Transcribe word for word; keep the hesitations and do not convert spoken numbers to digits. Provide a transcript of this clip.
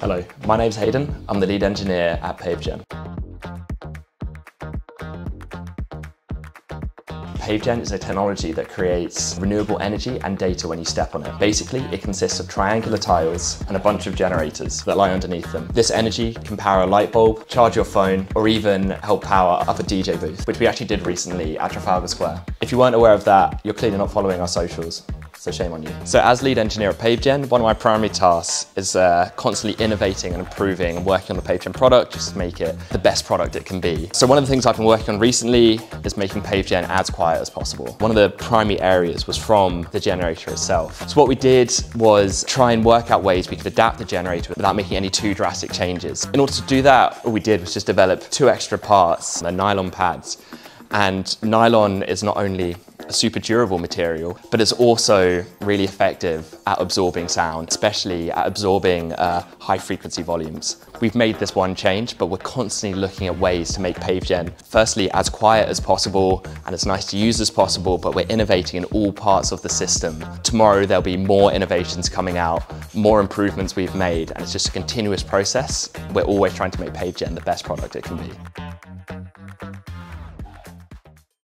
Hello, my name's Hayden. I'm the lead engineer at PaveGen. PaveGen is a technology that creates renewable energy and data when you step on it. Basically, it consists of triangular tiles and a bunch of generators that lie underneath them. This energy can power a light bulb, charge your phone, or even help power up a D J booth, which we actually did recently at Trafalgar Square. If you weren't aware of that, you're clearly not following our socials. So shame on you. So as lead engineer at PaveGen, one of my primary tasks is uh, constantly innovating and improving and working on the PaveGen product just to make it the best product it can be. So one of the things I've been working on recently is making PaveGen as quiet as possible. One of the primary areas was from the generator itself. So what we did was try and work out ways we could adapt the generator without making any too drastic changes. In order to do that, all we did was just develop two extra parts, the nylon pads. And nylon is not only a super durable material, but it's also really effective at absorbing sound, especially at absorbing uh, high frequency volumes. We've made this one change, but we're constantly looking at ways to make PaveGen, firstly, as quiet as possible and as nice to use as possible, but we're innovating in all parts of the system. Tomorrow, there'll be more innovations coming out, more improvements we've made, and it's just a continuous process. We're always trying to make PaveGen the best product it can be.